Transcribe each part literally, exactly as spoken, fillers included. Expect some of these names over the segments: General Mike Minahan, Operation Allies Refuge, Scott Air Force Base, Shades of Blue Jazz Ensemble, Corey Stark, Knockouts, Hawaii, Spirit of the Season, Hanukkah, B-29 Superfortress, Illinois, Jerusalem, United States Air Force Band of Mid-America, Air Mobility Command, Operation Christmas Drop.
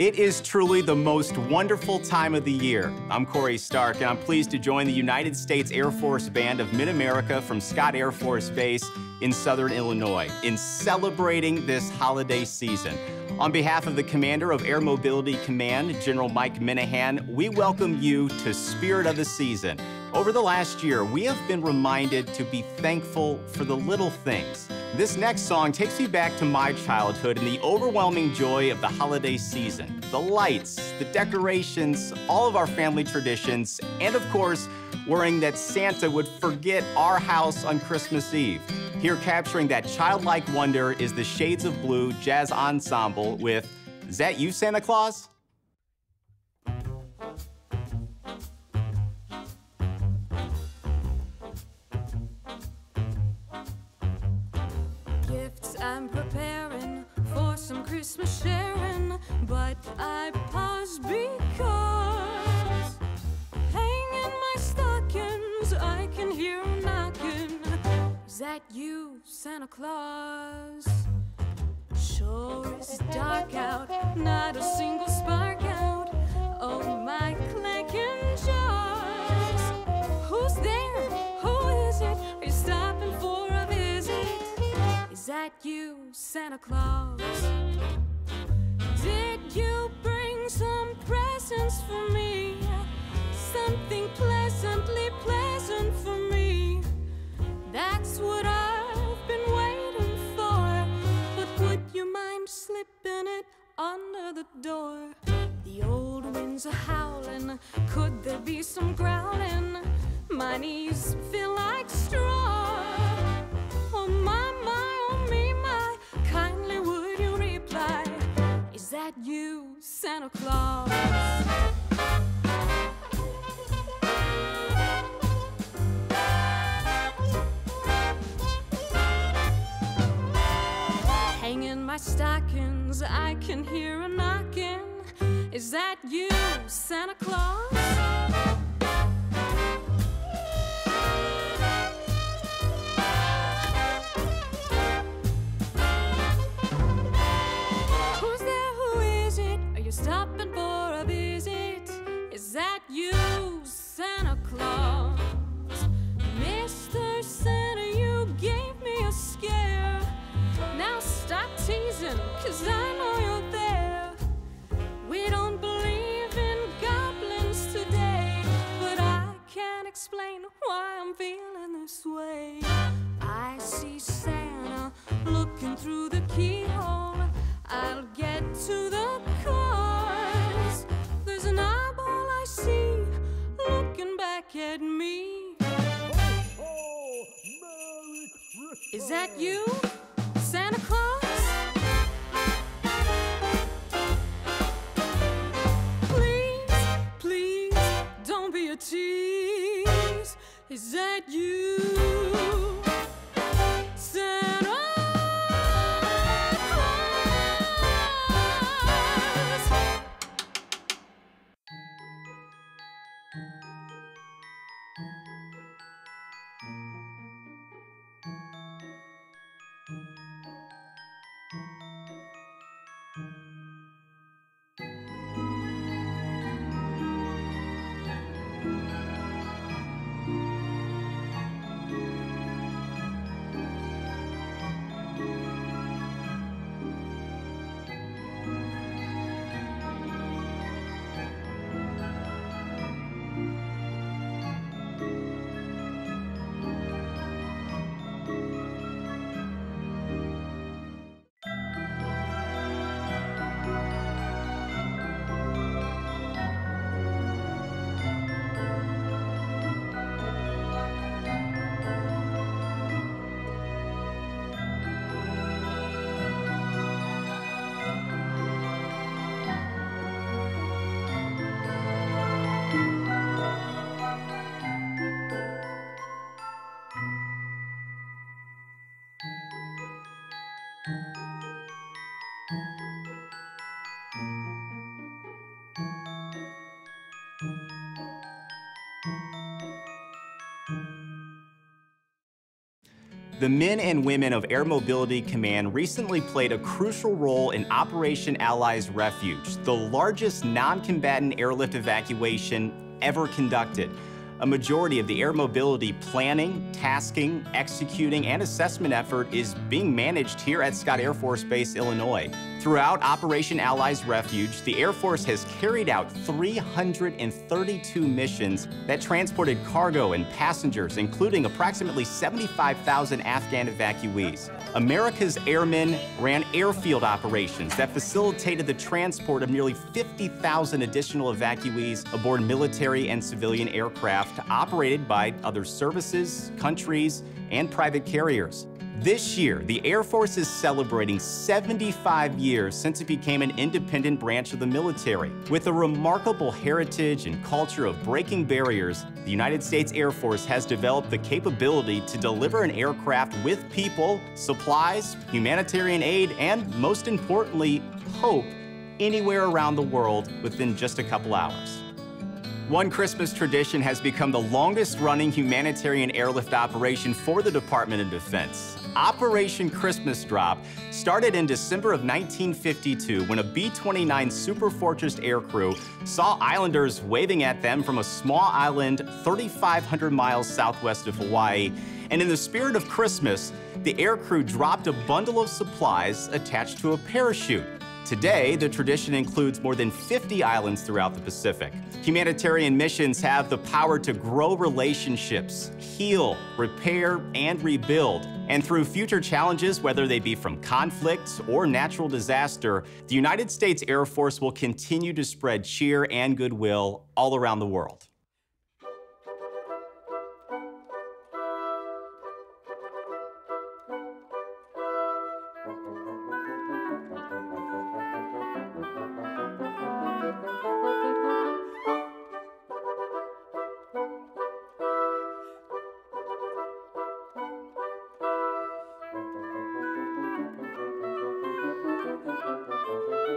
It is truly the most wonderful time of the year. I'm Corey Stark, and I'm pleased to join the United States Air Force Band of Mid-America from Scott Air Force Base in Southern Illinois in celebrating this holiday season. On behalf of the Commander of Air Mobility Command, General Mike Minahan, we welcome you to Spirit of the Season. Over the last year, we have been reminded to be thankful for the little things. This next song takes me back to my childhood and the overwhelming joy of the holiday season. The lights, the decorations, all of our family traditions, and of course, worrying that Santa would forget our house on Christmas Eve. Here capturing that childlike wonder is the Shades of Blue Jazz Ensemble with "Is That You, Santa Claus?" I'm preparing for some Christmas sharing, but I pause because hanging my stockings, I can hear them knocking. Is that you, Santa Claus? Sure it's dark out, not a single spark out. Oh, my clanking jaws. Who's there? Who is it? Are you stopping for a visit? Is that you, Santa Claus? Did you bring some presents for me? Something pleasantly pleasant for me. That's what I've been waiting for. But would you mind slipping it under the door? The old winds are howling. Could there be some growling? My knees feel like straw. Oh, my, my. Kindly would you reply, is that you, Santa Claus? I can hear a knocking. Is that you, Santa Claus? Who's there? Who is it? Are you stopping for a visit? Is that you, Santa Claus? Mister Santa, you gave me a scare. Now stop teasing, 'cause I know you're there. We don't believe in goblins today, but I can't explain why I'm feeling this way. I see Santa looking through the keyhole. I'll get to the cause. There's an eyeball I see looking back at me. Oh, Merry Christmas! Is that you, Santa Claus? Tease. Is that you, Santa Claus? The men and women of Air Mobility Command recently played a crucial role in Operation Allies Refuge, the largest non-combatant airlift evacuation ever conducted. A majority of the air mobility planning, tasking, executing, and assessment effort is being managed here at Scott Air Force Base, Illinois. Throughout Operation Allies Refuge, the Air Force has carried out three hundred thirty-two missions that transported cargo and passengers, including approximately seventy-five thousand Afghan evacuees. America's airmen ran airfield operations that facilitated the transport of nearly fifty thousand additional evacuees aboard military and civilian aircraft operated by other services, countries, and private carriers. This year, the Air Force is celebrating seventy-five years since it became an independent branch of the military. With a remarkable heritage and culture of breaking barriers, the United States Air Force has developed the capability to deliver an aircraft with people, supplies, humanitarian aid, and most importantly, hope, anywhere around the world within just a couple hours. One Christmas Tradition has become the longest-running humanitarian airlift operation for the Department of Defense. Operation Christmas Drop started in December of nineteen fifty-two when a B twenty-nine Superfortress aircrew saw islanders waving at them from a small island three thousand five hundred miles southwest of Hawaii. And in the spirit of Christmas, the aircrew dropped a bundle of supplies attached to a parachute. Today, the tradition includes more than fifty islands throughout the Pacific. Humanitarian missions have the power to grow relationships, heal, repair, and rebuild. And through future challenges, whether they be from conflict or natural disaster, the United States Air Force will continue to spread cheer and goodwill all around the world. Thank you.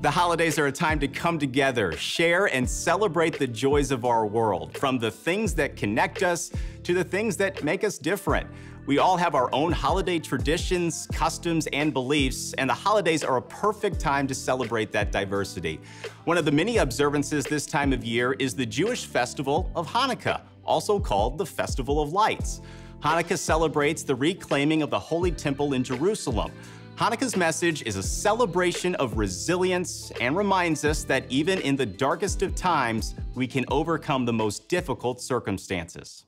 The holidays are a time to come together, share, and celebrate the joys of our world, from the things that connect us to the things that make us different. We all have our own holiday traditions, customs, and beliefs, and the holidays are a perfect time to celebrate that diversity. One of the many observances this time of year is the Jewish festival of Hanukkah, also called the Festival of Lights. Hanukkah celebrates the reclaiming of the Holy Temple in Jerusalem. Hanukkah's message is a celebration of resilience and reminds us that even in the darkest of times, we can overcome the most difficult circumstances.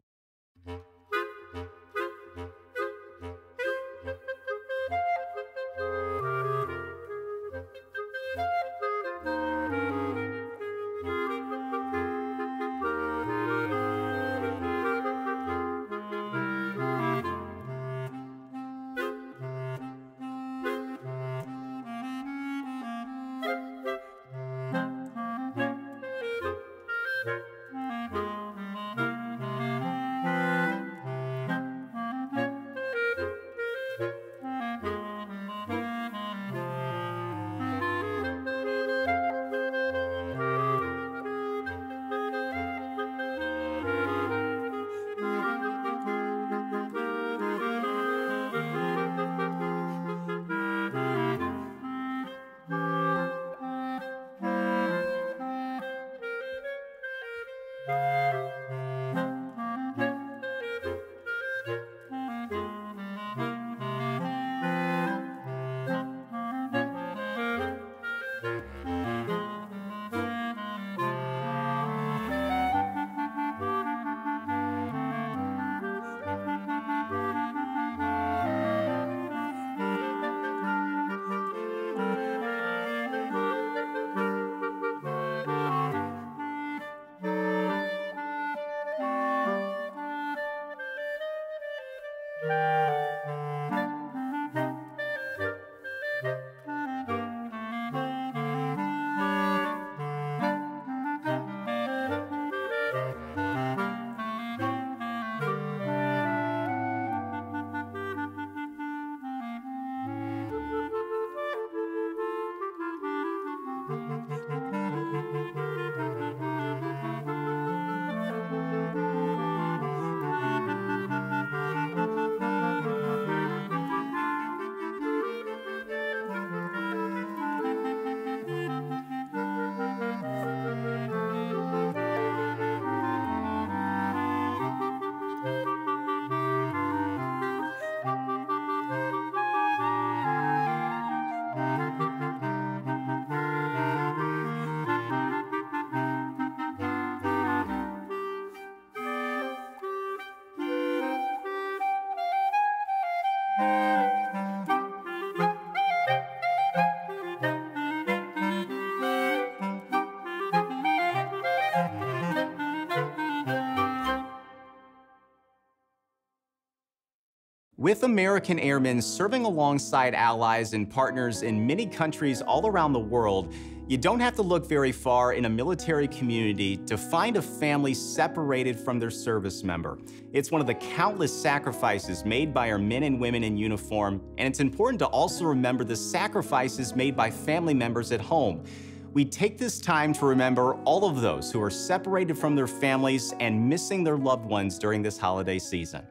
With American airmen serving alongside allies and partners in many countries all around the world, you don't have to look very far in a military community to find a family separated from their service member. It's one of the countless sacrifices made by our men and women in uniform, and it's important to also remember the sacrifices made by family members at home. We take this time to remember all of those who are separated from their families and missing their loved ones during this holiday season.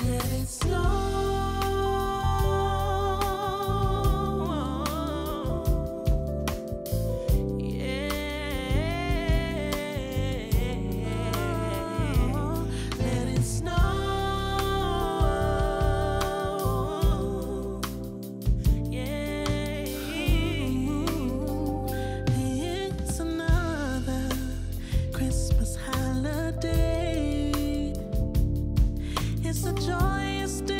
Let it snow. It's a joyous day.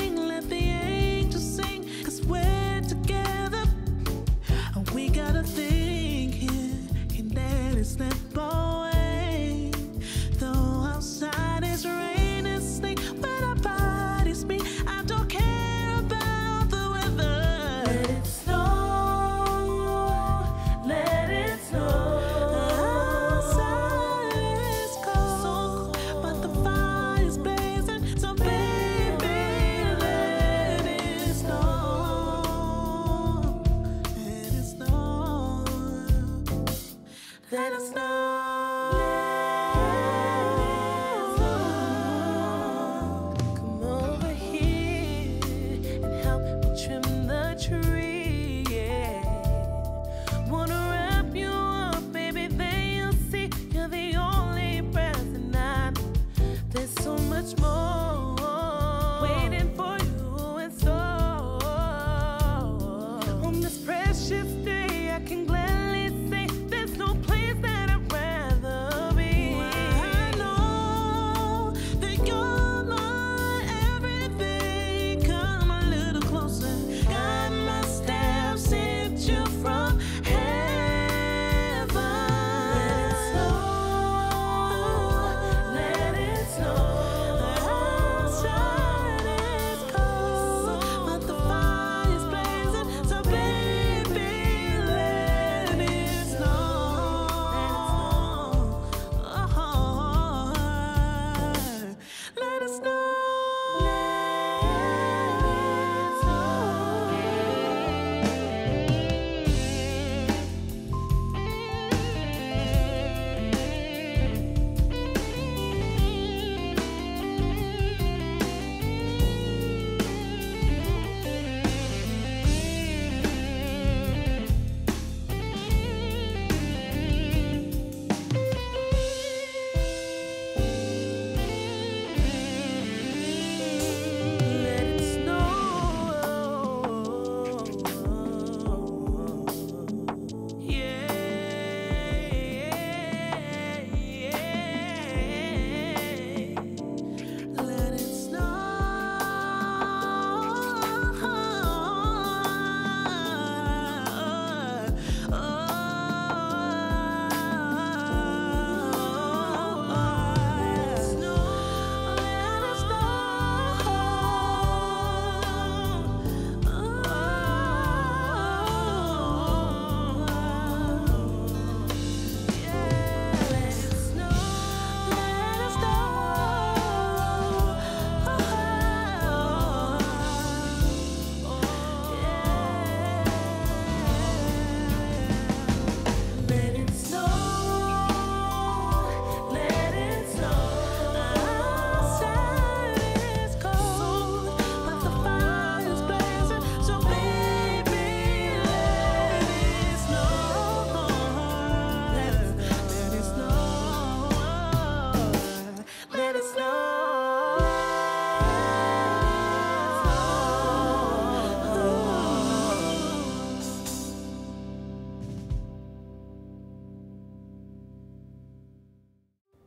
Let us know.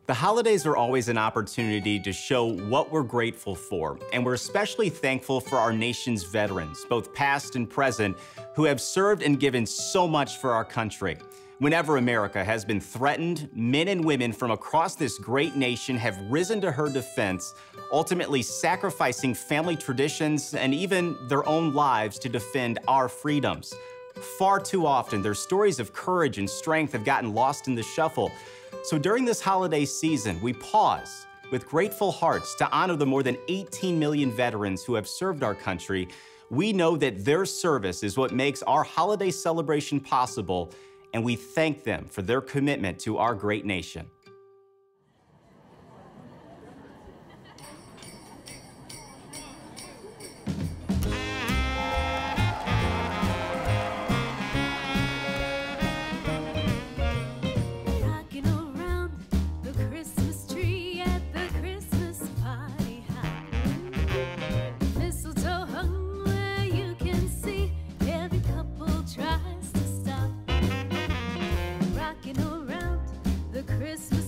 The holidays are always an opportunity to show what we're grateful for, and we're especially thankful for our nation's veterans, both past and present, who have served and given so much for our country. Whenever America has been threatened, men and women from across this great nation have risen to her defense, ultimately sacrificing family traditions and even their own lives to defend our freedoms. Far too often, their stories of courage and strength have gotten lost in the shuffle. So during this holiday season, we pause with grateful hearts to honor the more than eighteen million veterans who have served our country. We know that their service is what makes our holiday celebration possible, and we thank them for their commitment to our great nation. Christmas.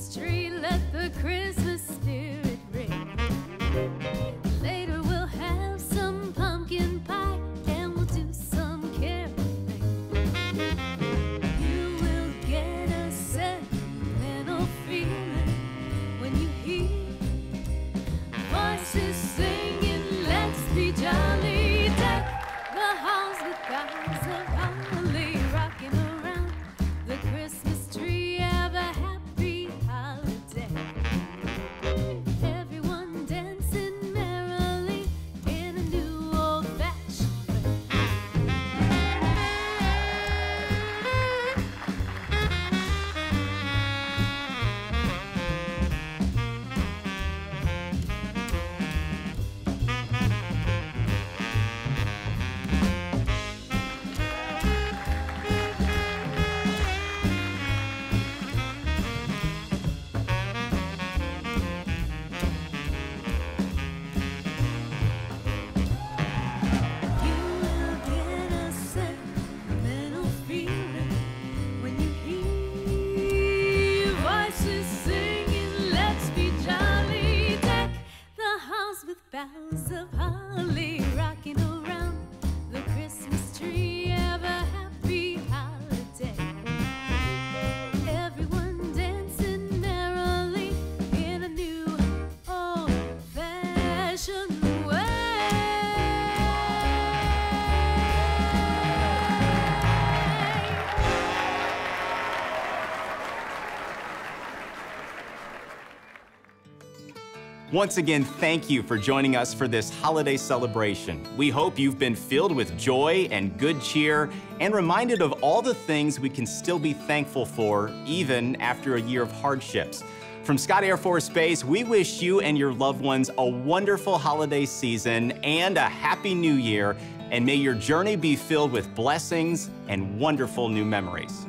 Once again, thank you for joining us for this holiday celebration. We hope you've been filled with joy and good cheer and reminded of all the things we can still be thankful for, even after a year of hardships. From Scott Air Force Base, we wish you and your loved ones a wonderful holiday season and a happy new year, and may your journey be filled with blessings and wonderful new memories.